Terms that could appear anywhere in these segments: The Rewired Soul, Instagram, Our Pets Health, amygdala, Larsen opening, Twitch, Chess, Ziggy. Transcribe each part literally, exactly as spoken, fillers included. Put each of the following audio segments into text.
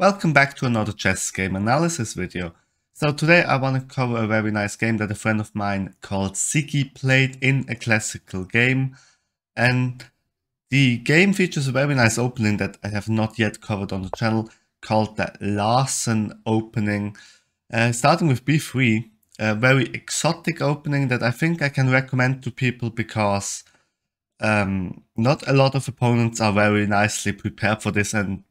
Welcome back to another chess game analysis video. So today I want to cover a very nice game that a friend of mine called Ziggy played in a classical game. And the game features a very nice opening that I have not yet covered on the channel called the Larsen opening. Uh, starting with b three, a very exotic opening that I think I can recommend to people because um, not a lot of opponents are very nicely prepared for this and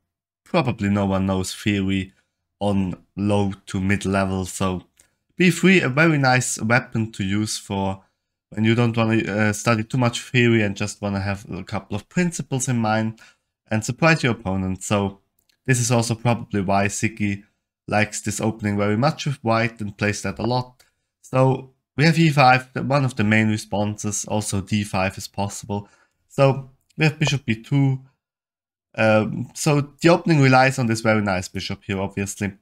probably no one knows theory on low to mid level, so b three, a very nice weapon to use for when you don't want to uh, study too much theory and just want to have a couple of principles in mind and surprise your opponent. So this is also probably why Ziggy likes this opening very much with white and plays that a lot. So we have e five, one of the main responses, also d five is possible. So we have bishop b two. Um, so the opening relies on this very nice bishop here, obviously,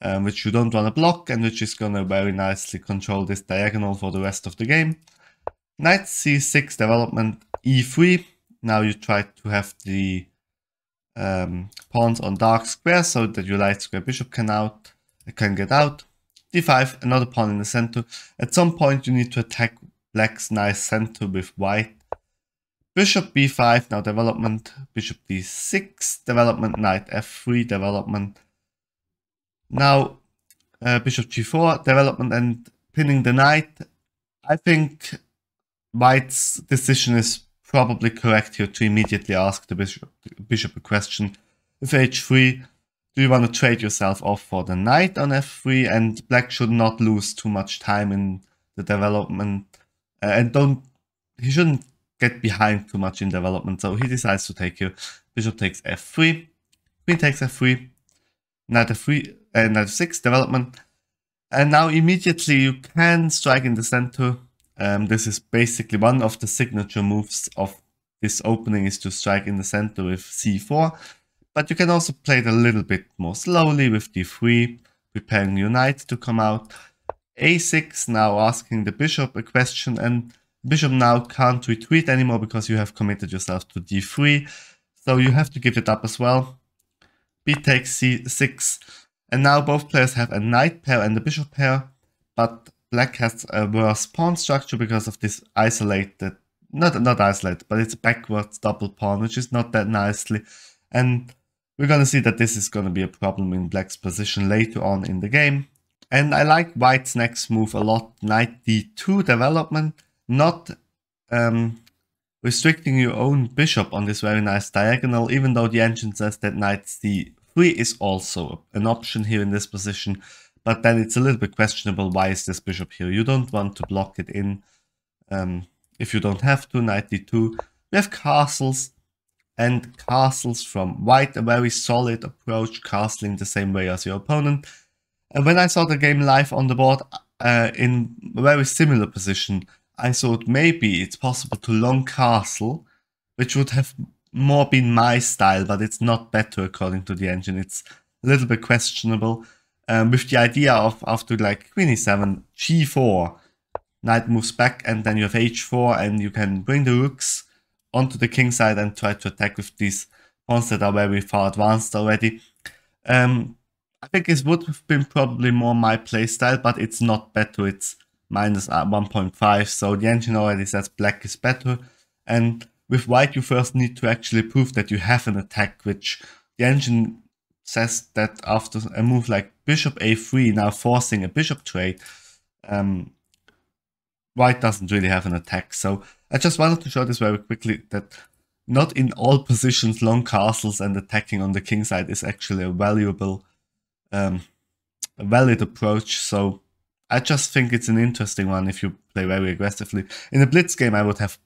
um, which you don't want to block and which is going to very nicely control this diagonal for the rest of the game. Knight c six development, e three. Now you try to have the um, pawns on dark square so that your light square bishop can out can get out. d five, another pawn in the center. At some point you need to attack black's nice center with white. Bishop b five, now development, bishop d six, development, knight f three, development. Now uh, bishop g four, development and pinning the knight. I think white's decision is probably correct here to immediately ask the bishop, the bishop a question. With h three, do you want to trade yourself off for the knight on f three? And black should not lose too much time in the development. Uh, and don't, he shouldn't get behind too much in development, so he decides to take here. Bishop takes f three, queen takes f three, knight f three, uh, knight f six, development. And now immediately you can strike in the center. Um, this is basically one of the signature moves of this opening, is to strike in the center with c four. But you can also play it a little bit more slowly with d three, preparing your knight to come out. a six, now asking the bishop a question, and bishop now can't retreat anymore because you have committed yourself to d three, so you have to give it up as well. B takes c six, and now both players have a knight pair and a bishop pair, but black has a worse pawn structure because of this isolated, not, not isolated, but it's backwards double pawn, which is not that nicely, and we're going to see that this is going to be a problem in black's position later on in the game. And I like white's next move a lot, knight d two development. Not um, restricting your own bishop on this very nice diagonal, even though the engine says that knight c three is also an option here in this position, but then it's a little bit questionable why is this bishop here. You don't want to block it in um, if you don't have to. Knight d two. We have castles, and castles from white, a very solid approach, castling the same way as your opponent. And when I saw the game live on the board, uh, in a very similar position, I thought maybe it's possible to long castle, which would have more been my style, but it's not better according to the engine. It's a little bit questionable, um, with the idea of after like queen e seven, g four, knight moves back, and then you have h four, and you can bring the rooks onto the king side and try to attack with these pawns that are very far advanced already. Um, I think this would have been probably more my play style, but it's not better. It's minus one point five, so the engine already says black is better, and with white you first need to actually prove that you have an attack, which the engine says that after a move like bishop a three, now forcing a bishop trade, um, white doesn't really have an attack. So I just wanted to show this very quickly, that not in all positions long castles and attacking on the king side is actually a valuable, um, a valid approach. So I just think it's an interesting one if you play very aggressively. In a blitz game I would have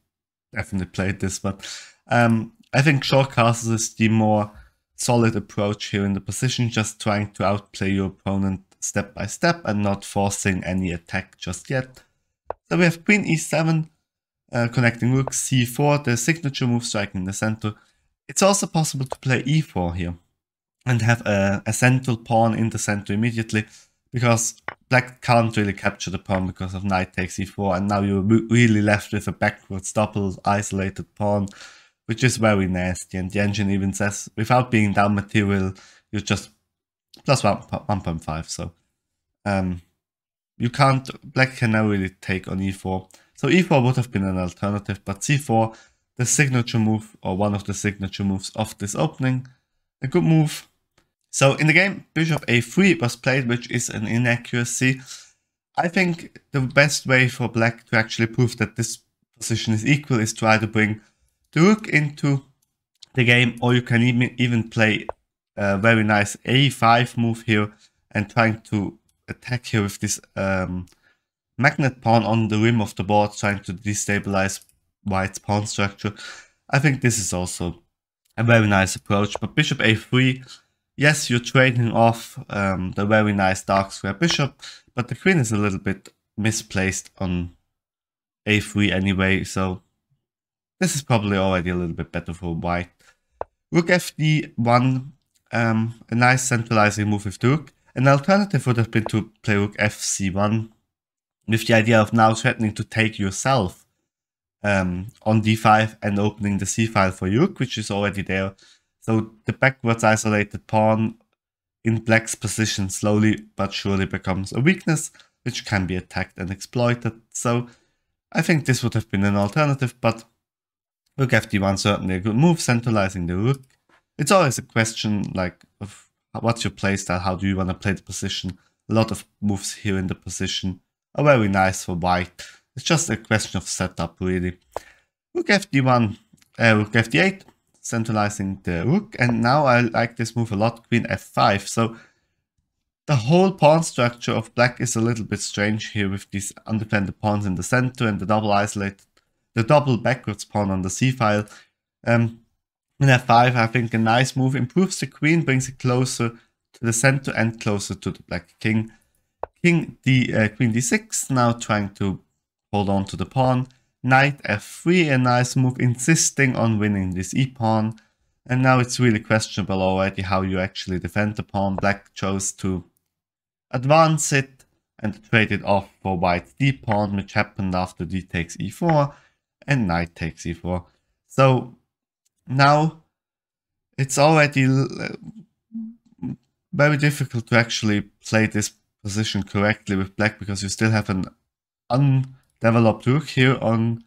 definitely played this, but um, I think short castles is the more solid approach here in the position, just trying to outplay your opponent step by step and not forcing any attack just yet. So we have queen e seven, uh, connecting rook, c four, the signature move, striking the center. It's also possible to play e four here and have a, a central pawn in the center immediately, because black can't really capture the pawn because of knight takes e four, and now you're really left with a backwards double isolated pawn, which is very nasty, and the engine even says without being down material, you're just plus one point five, so um, you can't, black can now really take on e four. So e four would have been an alternative, but c four, the signature move, or one of the signature moves of this opening, a good move. So in the game, bishop a three was played, which is an inaccuracy. I think the best way for black to actually prove that this position is equal is try to bring the rook into the game, or you can even, even play a very nice a five move here and trying to attack here with this um, magnet pawn on the rim of the board, trying to destabilize white's pawn structure. I think this is also a very nice approach, but bishop a three, yes, you're trading off um, the very nice dark square bishop, but the queen is a little bit misplaced on a three anyway, so this is probably already a little bit better for white. Rook f d one, um, a nice centralizing move with the rook. An alternative would have been to play rook f c one, with the idea of now threatening to take yourself um, on d five and opening the c file for your rook, which is already there. So the backwards isolated pawn in black's position slowly but surely becomes a weakness, which can be attacked and exploited. So I think this would have been an alternative, but rook f d one certainly a good move, centralizing the rook. It's always a question like of what's your playstyle, how do you want to play the position. A lot of moves here in the position are very nice for white. It's just a question of setup really. Rook f d one, uh, rook f d eight. Centralizing the rook, and now I like this move a lot, queen f five. So the whole pawn structure of black is a little bit strange here with these undefended pawns in the center and the double isolated, the double backwards pawn on the c file. Um, in f five, I think a nice move, improves the queen, brings it closer to the center and closer to the black king. King d, uh, queen d six, now trying to hold on to the pawn. Knight f three, a nice move, insisting on winning this e pawn, and now it's really questionable already how you actually defend the pawn. Black chose to advance it and trade it off for white's d pawn, which happened after d takes e four and knight takes e four. So now it's already very difficult to actually play this position correctly with black, because you still have an un developed rook here on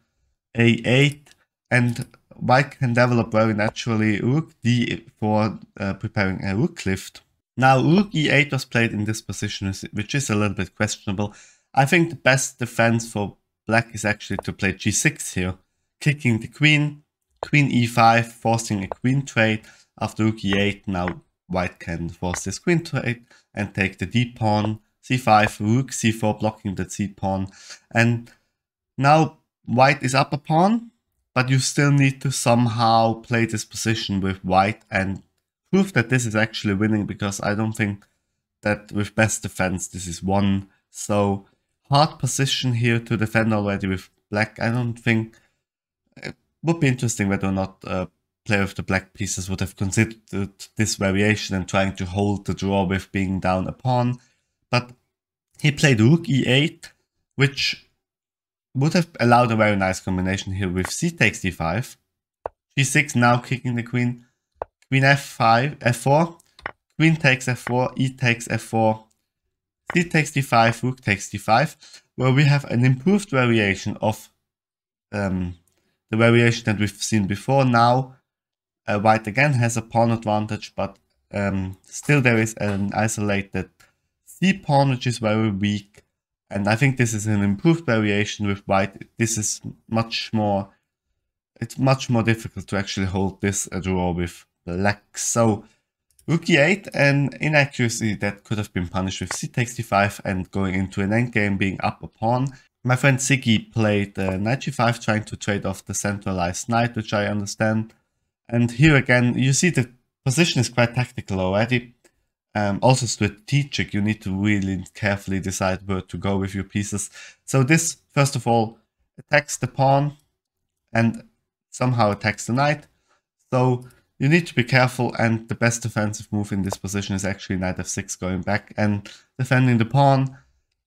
a eight, and white can develop very naturally rook d four, uh, preparing a rook lift. Now rook e eight was played in this position, which is a little bit questionable. I think the best defense for black is actually to play g six here, kicking the queen, queen e five, forcing a queen trade. After rook e eight, now white can force this queen trade and take the d pawn, c five, rook c four, blocking the c pawn, and now white is up a pawn, but you still need to somehow play this position with white and prove that this is actually winning, because I don't think that with best defense this is won. So hard position here to defend already with black. I don't think it would be interesting whether or not a player with the black pieces would have considered this variation and trying to hold the draw with being down a pawn. But he played rook e eight, which would have allowed a very nice combination here with c takes d five, g six, now kicking the queen, queen f five, f four, queen takes f four, e takes f four, c takes d five, rook takes d five, where we have an improved variation of um, the variation that we've seen before. Now uh, white again has a pawn advantage, but um, still there is an isolated d pawn, which is very weak, and I think this is an improved variation with white. This is much more, it's much more difficult to actually hold this a draw with black. So rook e eight, an inaccuracy that could have been punished with c takes d five and going into an endgame being up a pawn. My friend Ziggy played uh, knight g five, trying to trade off the centralized knight, which I understand. And here again, you see the position is quite tactical already. Um, also strategic, you need to really carefully decide where to go with your pieces. So this, first of all, attacks the pawn and somehow attacks the knight. So you need to be careful, and the best defensive move in this position is actually knight f six, going back and defending the pawn.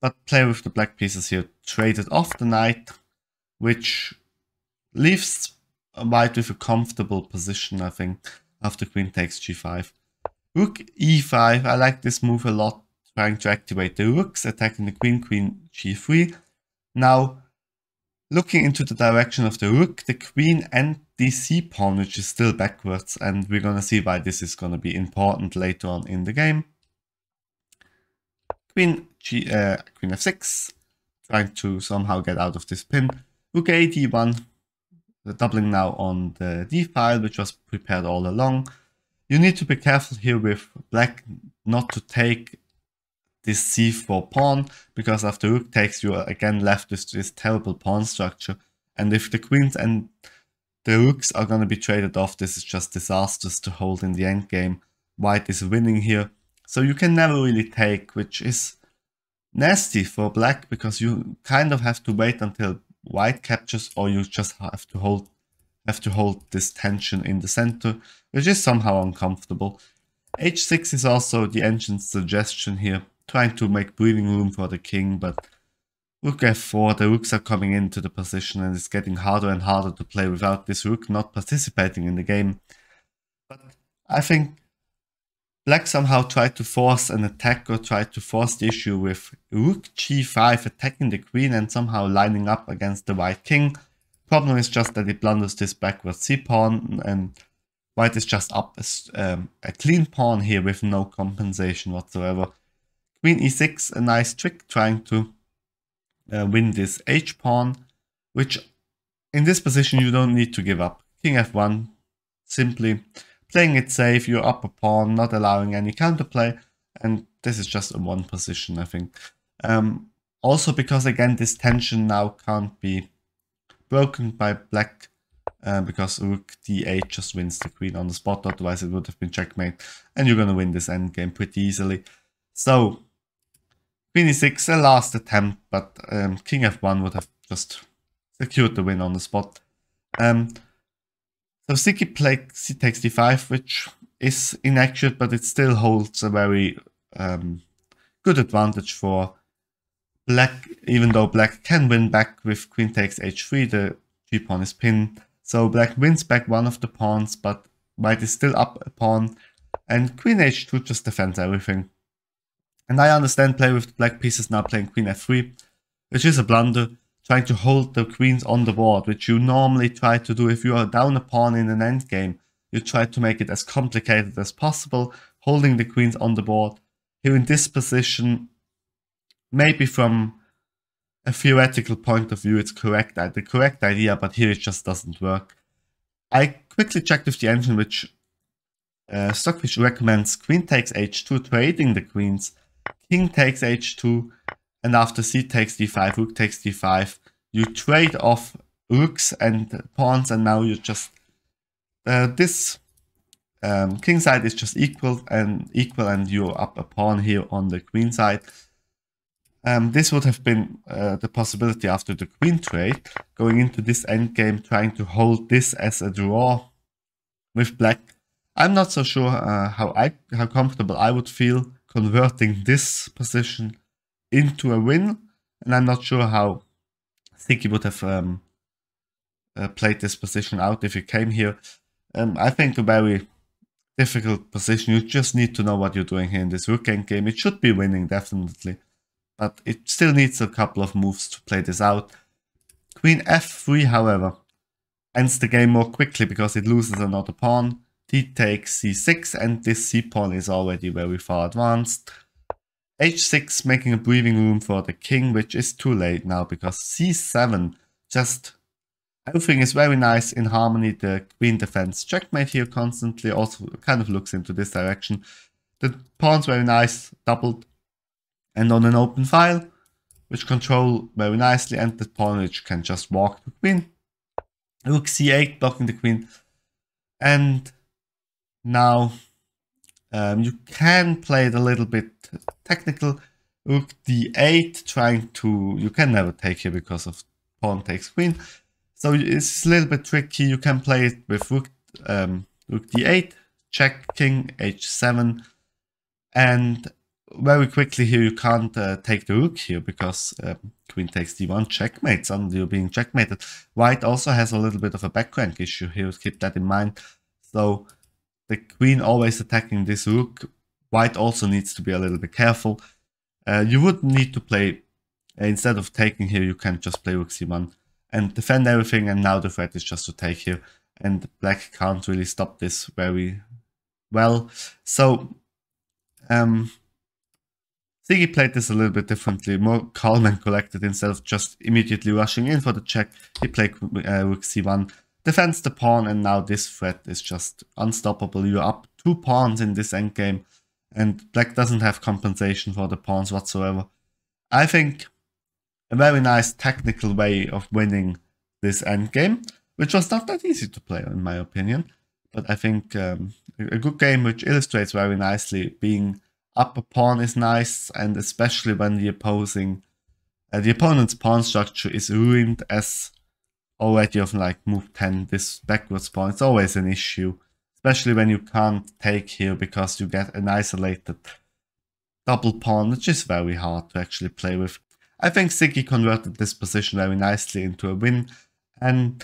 But player with the black pieces here traded off the knight, which leaves white with a comfortable position, I think, after queen takes g five. Rook e five. I like this move a lot, trying to activate the rooks, attacking the queen, queen g three. Now, looking into the direction of the rook, the queen and the c pawn, which is still backwards, and we're going to see why this is going to be important later on in the game. Queen, G, uh, queen f six, trying to somehow get out of this pin. Rook a, d one, doubling now on the d file, which was prepared all along. You need to be careful here with black not to take this c four pawn, because after rook takes, you are again left with this terrible pawn structure. And if the queens and the rooks are going to be traded off, this is just disastrous to hold in the endgame. White is winning here. So you can never really take, which is nasty for black, because you kind of have to wait until white captures, or you just have to hold, have to hold this tension in the center, which is somehow uncomfortable. h six is also the engine's suggestion here, trying to make breathing room for the king, but rook f four, the rooks are coming into the position, and it's getting harder and harder to play without this rook not participating in the game. But I think black somehow tried to force an attack, or tried to force the issue with rook g five attacking the queen and somehow lining up against the white king. Problem is just that it blunders this backward c pawn, and white is just up a, um, a clean pawn here with no compensation whatsoever. Queen e six, a nice trick, trying to uh, win this h pawn, which in this position you don't need to give up. King f one, simply playing it safe, you're up a pawn, not allowing any counterplay, and this is just a one position, I think. Um, also because again this tension now can't be broken by black, uh, because rook d eight just wins the queen on the spot, otherwise it would have been checkmate, and you're going to win this endgame pretty easily. So queen e six, a last attempt, but um, king f one would have just secured the win on the spot. Um, so Ziggy plays, he takes d five, which is inaccurate, but it still holds a very um, good advantage for black, even though black can win back with queen takes h three, the g pawn is pinned. So black wins back one of the pawns, but white is still up a pawn, and queen h two just defends everything. And I understand play with the black pieces now playing queen f three, which is a blunder, trying to hold the queens on the board, which you normally try to do if you are down a pawn in an endgame. You try to make it as complicated as possible, holding the queens on the board. Here in this position, maybe from a theoretical point of view, it's correct, the correct idea, but here it just doesn't work. I quickly checked with the engine, which uh, Stockfish recommends queen takes h two, trading the queens. King takes h two, and after c takes d five, rook takes d five, you trade off rooks and pawns, and now you just uh, this um, king side is just equal and equal, and you're up a pawn here on the queen side. Um, this would have been uh, the possibility after the queen trade, going into this endgame, trying to hold this as a draw with black. I'm not so sure uh, how I how comfortable I would feel converting this position into a win, and I'm not sure how Ziggy would have um, uh, played this position out if he came here. Um, I think a very difficult position. You just need to know what you're doing here in this rook endgame. It should be winning definitely, but it still needs a couple of moves to play this out. Queen f three, however, ends the game more quickly because it loses another pawn. T takes c six, and this c pawn is already very far advanced. h six, making a breathing room for the king, which is too late now because c seven, just everything is very nice in harmony. The queen defends checkmate here constantly, also kind of looks into this direction. The pawn's very nice, doubled, and on an open file, which control very nicely, and the pawn which can just walk the queen. Rook c eight, blocking the queen, and now um, you can play it a little bit technical. Rook d eight, trying to, you can never take here because of pawn takes queen, so it's a little bit tricky. You can play it with rook, um, rook d eight, check, king h seven, and very quickly here you can't uh, take the rook here because um, queen takes d one, checkmate. Suddenly you're being checkmated. White also has a little bit of a backrank issue here, keep that in mind. So The queen always attacking this rook. White also needs to be a little bit careful. Uh, you would need to play, uh, instead of taking here, you can just play rook c one and defend everything, and now the threat is just to take here, and black can't really stop this very well. So um, Ziggy played this a little bit differently, more calm and collected. Instead of just immediately rushing in for the check, he played uh, rook c one, defends the pawn, and now this threat is just unstoppable. You're up two pawns in this endgame, and black doesn't have compensation for the pawns whatsoever. I think a very nice technical way of winning this endgame, which was not that easy to play in my opinion, but I think um, a good game which illustrates very nicely being up a pawn is nice, and especially when the opposing, uh, the opponent's pawn structure is ruined as already of like move ten, this backwards pawn, it's always an issue. Especially when you can't take here because you get an isolated double pawn, which is very hard to actually play with. I think Ziggy converted this position very nicely into a win, and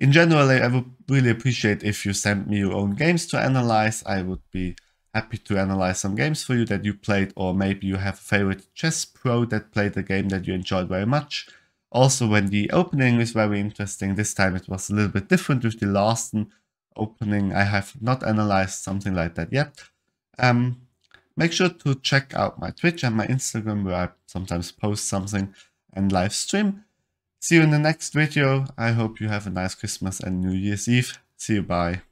in general I would really appreciate if you sent me your own games to analyze. I would be happy to analyze some games for you that you played, or maybe you have a favorite chess pro that played a game that you enjoyed very much. Also, when the opening is very interesting, this time it was a little bit different with the Larsen opening. I have not analyzed something like that yet. Um, make sure to check out my Twitch and my Instagram, where I sometimes post something and live stream. See you in the next video. I hope you have a nice Christmas and New Year's Eve. See you, bye.